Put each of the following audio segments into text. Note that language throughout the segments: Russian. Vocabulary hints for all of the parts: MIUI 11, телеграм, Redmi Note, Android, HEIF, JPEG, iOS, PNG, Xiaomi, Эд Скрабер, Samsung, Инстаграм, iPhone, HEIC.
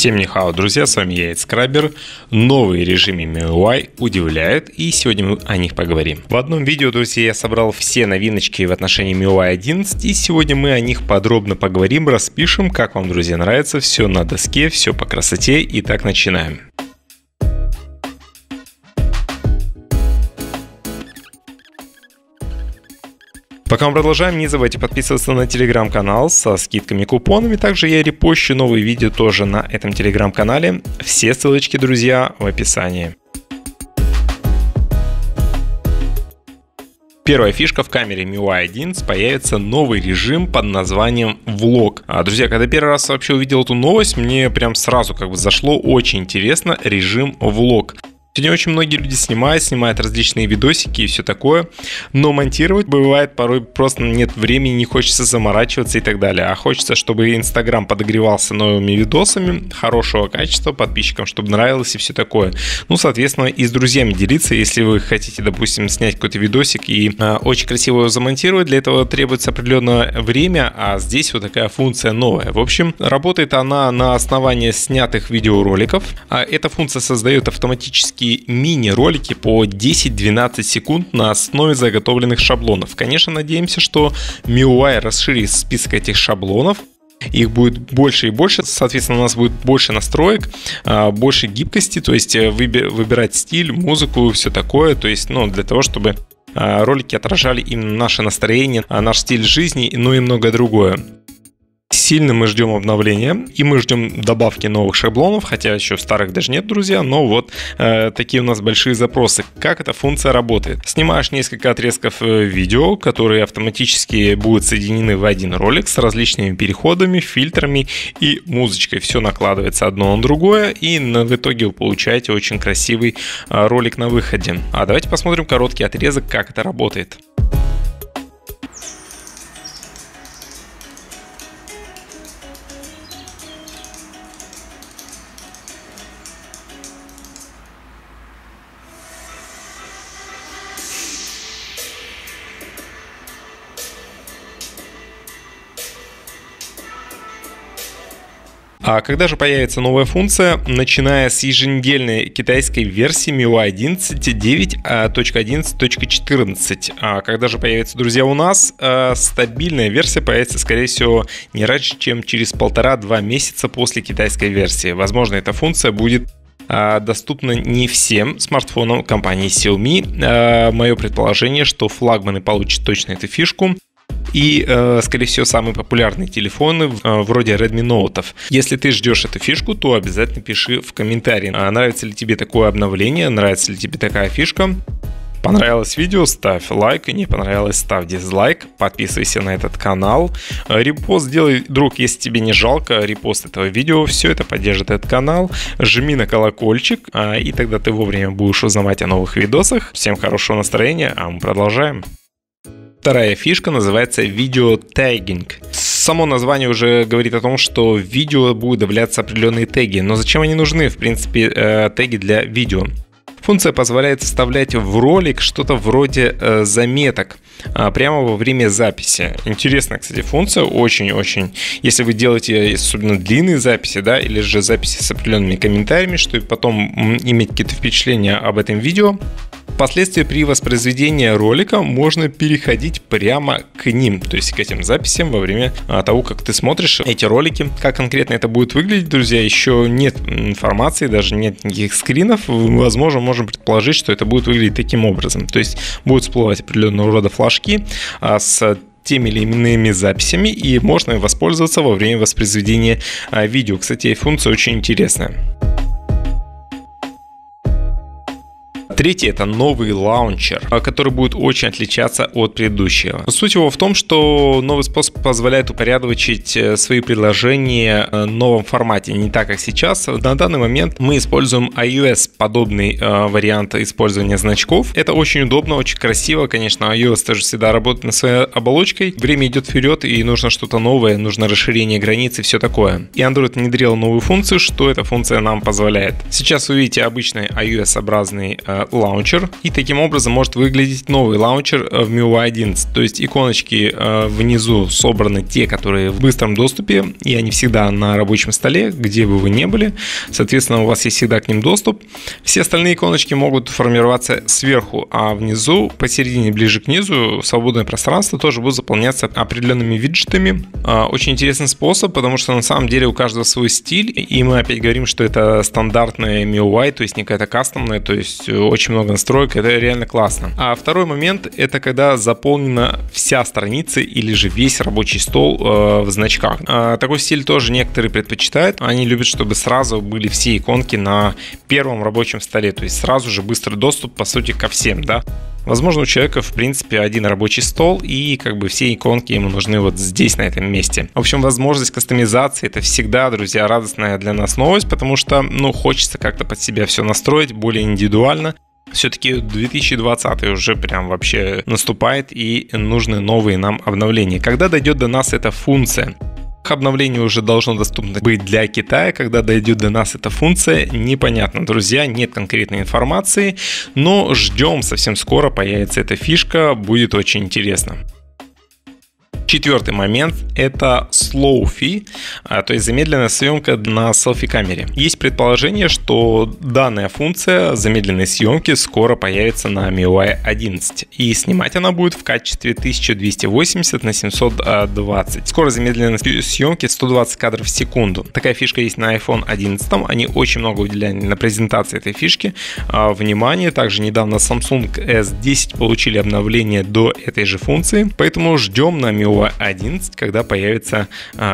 Всем нихао, друзья, с вами я, Эд Скрабер. Новые режимы MIUI удивляют, и сегодня мы о них поговорим. В одном видео, друзья, я собрал все новиночки в отношении MIUI 11, и сегодня мы о них подробно поговорим, распишем, как вам, друзья, нравится, все на доске, все по красоте. Итак, начинаем. Пока мы продолжаем, не забывайте подписываться на телеграм-канал со скидками и купонами. Также я репощу новые видео тоже на этом телеграм-канале. Все ссылочки, друзья, в описании. Первая фишка: в камере MIUI 11 появится новый режим под названием Vlog. Друзья, когда первый раз вообще увидел эту новость, мне прям сразу зашло, очень интересно, режим Vlog. Сегодня очень многие люди снимают различные видосики и все такое, но монтировать бывает порой просто нет времени, не хочется заморачиваться и так далее, а хочется, чтобы Инстаграм подогревался новыми видосами хорошего качества, подписчикам, чтобы нравилось и все такое. Ну, соответственно, и с друзьями делиться. Если вы хотите, допустим, снять какой-то видосик и очень красиво его замонтировать, для этого требуется определенное время, а здесь вот такая функция новая. В общем, работает она на основании снятых видеороликов. Эта функция создает автоматически мини-ролики по 10-12 секунд на основе заготовленных шаблонов. Конечно, надеемся, что MIUI расширит список этих шаблонов. Их будет больше и больше, соответственно, у нас будет больше настроек, больше гибкости, то есть выбирать стиль, музыку, все такое, то есть, ну, для того, чтобы ролики отражали именно наше настроение, наш стиль жизни, ну и многое другое. Сильно мы ждем обновления, и мы ждем добавки новых шаблонов, хотя еще старых даже нет, друзья, но вот такие у нас большие запросы. Как эта функция работает? Снимаешь несколько отрезков видео, которые автоматически будут соединены в один ролик с различными переходами, фильтрами и музычкой. Все накладывается одно на другое, и в итоге вы получаете очень красивый ролик на выходе. А давайте посмотрим короткий отрезок, как это работает. А когда же появится новая функция? Начиная с еженедельной китайской версии MIUI 11.9.11.14. Когда же появится, друзья, у нас? Стабильная версия появится, скорее всего, не раньше, чем через 1,5-2 месяца после китайской версии. Возможно, эта функция будет доступна не всем смартфонам компании Xiaomi. Мое предположение, что флагманы получат точно эту фишку. И, скорее всего, самые популярные телефоны вроде Redmi Note. Если ты ждешь эту фишку, то обязательно пиши в комментарии, нравится ли тебе такое обновление, нравится ли тебе такая фишка. Понравилось видео — ставь лайк, не понравилось — ставь дизлайк, подписывайся на этот канал, репост сделай, друг, если тебе не жалко, репост этого видео, все это поддержит этот канал, жми на колокольчик, и тогда ты вовремя будешь узнавать о новых видосах. Всем хорошего настроения, а мы продолжаем. Вторая фишка называется видео-тегинг. Само название уже говорит о том, что в видео будут добавляться определенные теги. Но зачем они нужны, в принципе, теги для видео? Функция позволяет вставлять в ролик что-то вроде заметок прямо во время записи. Интересная, кстати, функция, очень-очень. Если вы делаете особенно длинные записи, да, или же записи с определенными комментариями, чтобы потом иметь какие-то впечатления об этом видео, впоследствии при воспроизведении ролика можно переходить прямо к ним, то есть к этим записям во время того, как ты смотришь эти ролики. Как конкретно это будет выглядеть, друзья, еще нет информации, даже нет никаких скринов. Возможно, можем предположить, что это будет выглядеть таким образом. То есть будут всплывать определенного рода флажки с теми или иными записями, и можно воспользоваться во время воспроизведения видео. Кстати, функция очень интересная. Третий — это новый лаунчер, который будет очень отличаться от предыдущего. Суть его в том, что новый способ позволяет упорядочить свои приложения в новом формате, не так, как сейчас. На данный момент мы используем iOS подобный вариант использования значков. Это очень удобно, очень красиво. Конечно, iOS тоже всегда работает над своей оболочкой. Время идет вперед, и нужно что-то новое, нужно расширение границ и все такое. И Android внедрил новую функцию. Что эта функция нам позволяет? Сейчас вы видите обычный iOS-образный лаунчер, и таким образом может выглядеть новый лаунчер в MIUI 11. То есть иконочки внизу собраны те, которые в быстром доступе, и они всегда на рабочем столе, где бы вы ни были. Соответственно, у вас есть всегда к ним доступ. Все остальные иконочки могут формироваться сверху, а внизу, посередине, ближе к низу, свободное пространство тоже будет заполняться определенными виджетами. Очень интересный способ, потому что на самом деле у каждого свой стиль, и мы опять говорим, что это стандартная MIUI, то есть не какая-то кастомная, то есть очень много настроек, это реально классно. А второй момент, это когда заполнена вся страница или же весь рабочий стол в значках. Такой стиль тоже некоторые предпочитают, они любят, чтобы сразу были все иконки на первом рабочем столе, то есть сразу же быстрый доступ по сути ко всем, да. Возможно, у человека, в принципе, один рабочий стол, и как бы все иконки ему нужны вот здесь, на этом месте. В общем, возможность кастомизации — это всегда, друзья, радостная для нас новость, потому что, ну, хочется как-то под себя все настроить более индивидуально. Все-таки 2020 уже прям вообще наступает, и нужны новые нам обновления. Когда дойдет до нас эта функция? Обновление уже должно доступно быть для Китая. Когда дойдет до нас эта функция, непонятно, друзья, нет конкретной информации, но ждем, совсем скоро появится эта фишка, будет очень интересно. Четвертый момент – это slow fi, то есть замедленная съемка на селфи-камере. Есть предположение, что данная функция замедленной съемки скоро появится на MIUI 11. И снимать она будет в качестве 1280 на 720. Скорость замедленной съемки 120 кадров в секунду. Такая фишка есть на iPhone 11. Они очень много уделяли на презентации этой фишки внимание. Также недавно Samsung S10 получили обновление до этой же функции. Поэтому ждем на MIUI 11, когда появится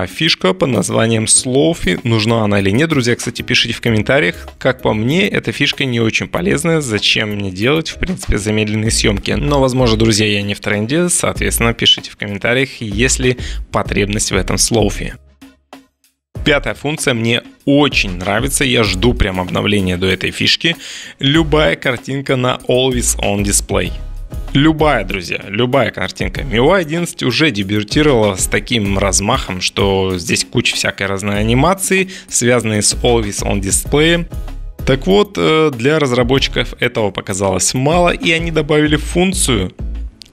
фишка под названием slow fi. Нужна она или нет, друзья, кстати, пишите в комментариях. Как по мне, эта фишка не очень полезная. Зачем мне делать, в принципе, замедленные съемки? Но, возможно, друзья, я не в тренде. Соответственно, пишите в комментариях, есть ли потребность в этом slow fi. Пятая функция мне очень нравится, я жду прям обновления до этой фишки. Любая картинка на Always On Display. Любая, друзья, любая картинка. MIUI 11 уже дебютировала с таким размахом, что здесь куча всякой разной анимации, связанной с Always On Display. Так вот, для разработчиков этого показалось мало, и они добавили функцию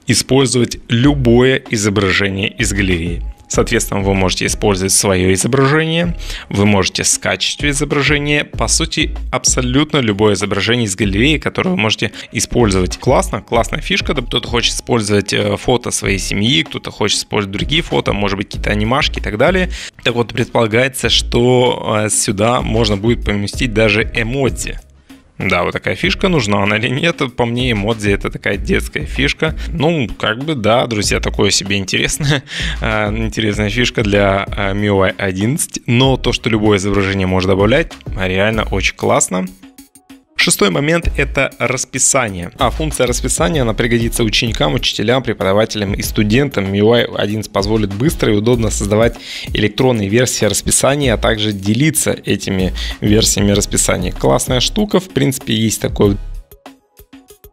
использовать любое изображение из галереи. Соответственно, вы можете использовать свое изображение, вы можете скачать изображение, по сути, абсолютно любое изображение из галереи, которое вы можете использовать. Классно, классная фишка. Кто-то хочет использовать фото своей семьи, кто-то хочет использовать другие фото, может быть, какие-то анимашки и так далее. Так вот, предполагается, что сюда можно будет поместить даже эмодзи. Да, вот такая фишка, нужна она или нет, по мне эмодзи это такая детская фишка. Ну, как бы, да, друзья, такое себе интересное, интересная фишка для MIUI 11. Но то, что любое изображение можно добавлять, реально очень классно. Шестой момент – это расписание. А функция расписания, она пригодится ученикам, учителям, преподавателям и студентам. MIUI 11 позволит быстро и удобно создавать электронные версии расписания, а также делиться этими версиями расписания. Классная штука, в принципе, есть такой.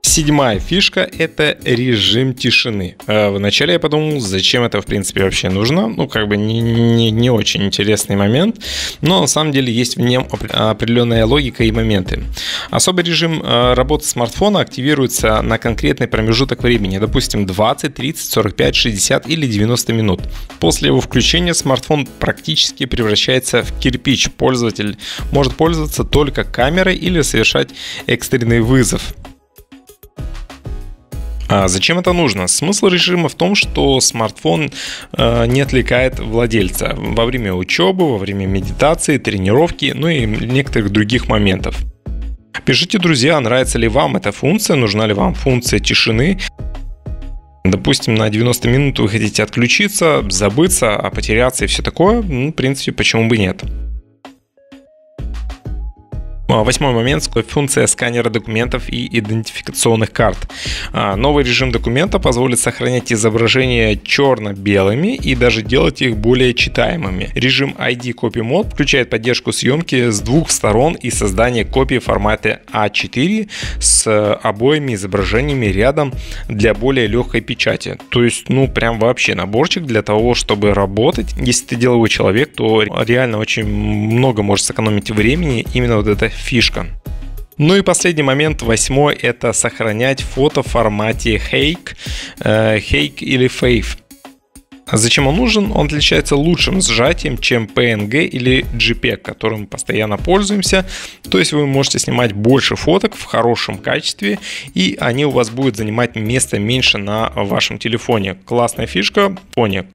Седьмая фишка – это режим тишины. Вначале я подумал, зачем это, в принципе, вообще нужно. Ну, как бы не очень интересный момент, но на самом деле есть в нем определенная логика и моменты. Особый режим работы смартфона активируется на конкретный промежуток времени, допустим, 20, 30, 45, 60 или 90 минут. После его включения смартфон практически превращается в кирпич. Пользователь может пользоваться только камерой или совершать экстренный вызов. А зачем это нужно? Смысл режима в том, что смартфон не отвлекает владельца во время учебы, во время медитации, тренировки, ну и некоторых других моментов. Пишите, друзья, нравится ли вам эта функция, нужна ли вам функция тишины. Допустим, на 90 минут вы хотите отключиться, забыться, потеряться и все такое, ну, в принципе, почему бы нет. Восьмой момент – функция сканера документов и идентификационных карт. Новый режим документа позволит сохранять изображения черно-белыми и даже делать их более читаемыми. Режим ID Copy Mode включает поддержку съемки с двух сторон и создание копии в формате А4 с обоими изображениями рядом для более легкой печати. То есть, ну, прям вообще наборчик для того, чтобы работать. Если ты деловой человек, то реально очень много может сэкономить времени именно вот эта фишка. Ну и последний момент, 8-й, это сохранять фото в формате HEIC, HEIC или HEIF. Зачем он нужен? Он отличается лучшим сжатием, чем PNG или JPEG, которым мы постоянно пользуемся. То есть вы можете снимать больше фоток в хорошем качестве, и они у вас будут занимать места меньше на вашем телефоне. Классная фишка, понял.